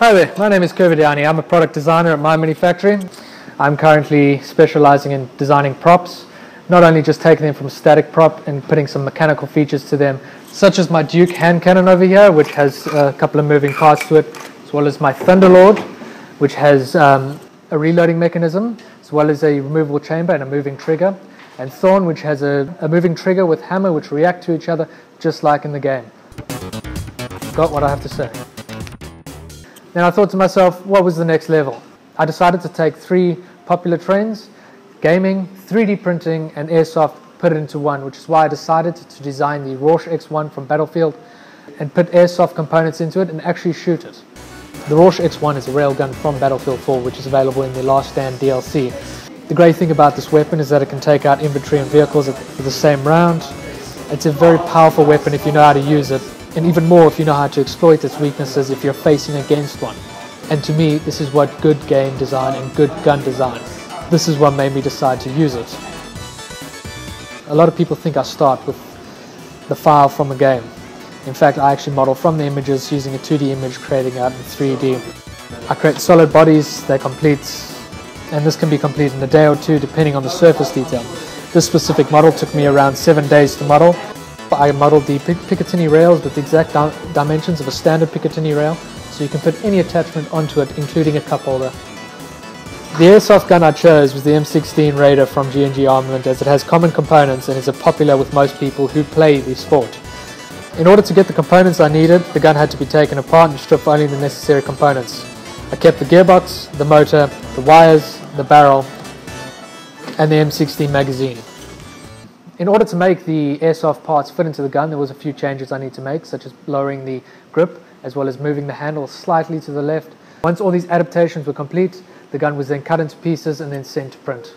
Hi there, my name is Kirby Downey. I'm a product designer at MyMiniFactory. I'm currently specializing in designing props, not only just taking them from static prop and putting some mechanical features to them, such as my Duke hand cannon over here, which has a couple of moving parts to it, as well as my Thunderlord, which has a reloading mechanism, as well as a removable chamber and a moving trigger, and Thorn, which has a moving trigger with hammer, which react to each other, just like in the game. Got what I have to say. Then I thought to myself, what was the next level? I decided to take three popular trends, gaming, 3D printing, and airsoft, put it into one, which is why I decided to design the Rorsch X1 from Battlefield and put airsoft components into it and actually shoot it. The Rorsch X1 is a railgun from Battlefield 4, which is available in the Last Stand DLC. The great thing about this weapon is that it can take out infantry and vehicles with the same round. It's a very powerful weapon if you know how to use it, and even more if you know how to exploit its weaknesses if you're facing against one. And to me, this is what good game design and good gun design. This is what made me decide to use it. A lot of people think I start with the file from a game. In fact, I actually model from the images using a 2D image, creating out in 3D. I create solid bodies, they complete, and this can be completed in a day or two depending on the surface detail. This specific model took me around 7 days to model. I modelled the Picatinny rails with the exact dimensions of a standard Picatinny rail, so you can put any attachment onto it, including a cup holder. The airsoft gun I chose was the M16 Raider from G&G Armament, as it has common components and is popular with most people who play the sport. In order to get the components I needed, the gun had to be taken apart and stripped for only the necessary components. I kept the gearbox, the motor, the wires, the barrel, and the M16 magazine. In order to make the airsoft parts fit into the gun, there was a few changes I need to make, such as lowering the grip, as well as moving the handle slightly to the left. Once all these adaptations were complete, the gun was then cut into pieces and then sent to print.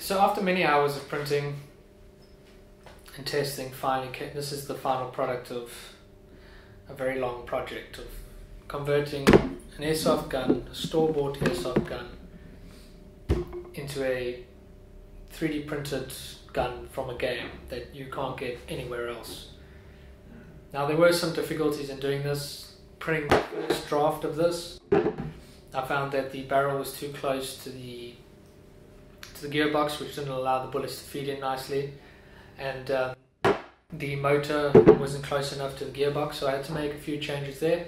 So after many hours of printing and testing, finally this is the final product of a very long project of converting an airsoft gun, a store-bought airsoft gun, into a 3D printed gun from a game that you can't get anywhere else. Now there were some difficulties in doing this. Printing the first draft of this, I found that the barrel was too close to the gearbox, which didn't allow the bullets to feed in nicely, and the motor wasn't close enough to the gearbox, so I had to make a few changes there,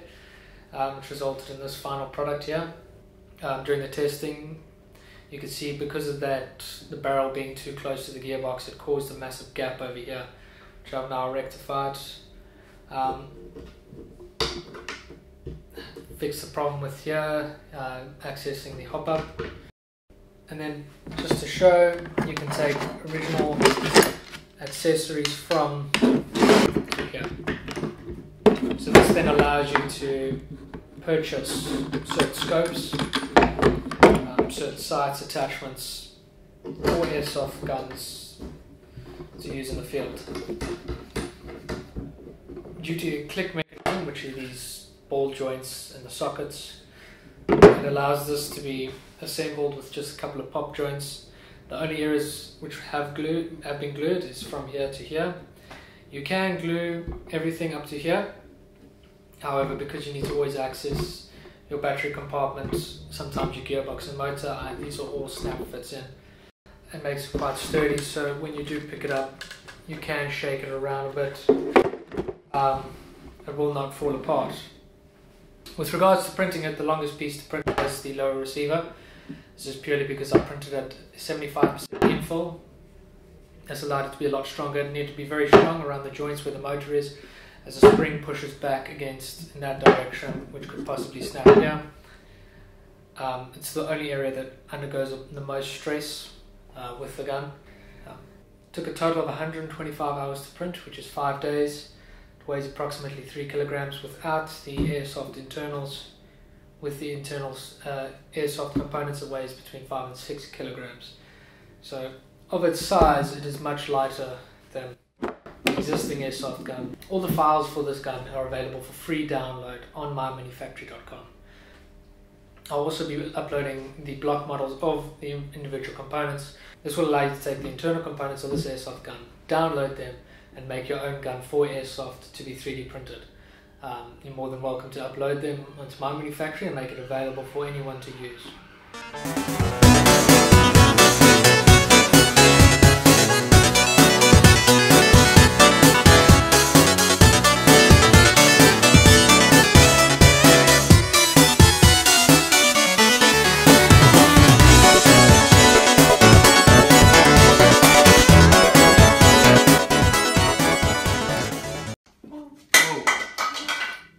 which resulted in this final product here. During the testing, you could see because of that, the barrel being too close to the gearbox, it caused a massive gap over here, which I've now rectified. Fixed the problem with here, accessing the hop-up. And then, just to show, you can take original accessories from here. So this then allows you to purchase certain scopes, certain sights, attachments, or airsoft guns to use in the field. Due to the click mechanism, which are these ball joints and the sockets, it allows this to be assembled with just a couple of pop joints The only areas which have glue have been glued is from here to here. You can glue everything up to here, however, because you need to always access your battery compartments, sometimes your gearbox and motor, and these are all snap fits in. It makes it quite sturdy, so when you do pick it up, you can shake it around a bit. It will not fall apart. With regards to printing it, the longest piece to print is the lower receiver. This is purely because I printed it 75% infill. This allowed it to be a lot stronger. It needed to be very strong around the joints where the motor is, as the spring pushes back against in that direction, which could possibly snap here. It's the only area that undergoes the most stress with the gun. Took a total of 125 hours to print, which is 5 days. It weighs approximately 3 kilograms without the airsoft internals. With the internals airsoft components, it weighs between 5 and 6 kilograms. So of its size, it is much lighter than the existing airsoft gun. All the files for this gun are available for free download on myminifactory.com. I'll also be uploading the block models of the individual components. This will allow you to take the internal components of this airsoft gun, download them, and make your own gun for airsoft to be 3D printed. You're more than welcome to upload them onto MyMiniFactory and make it available for anyone to use.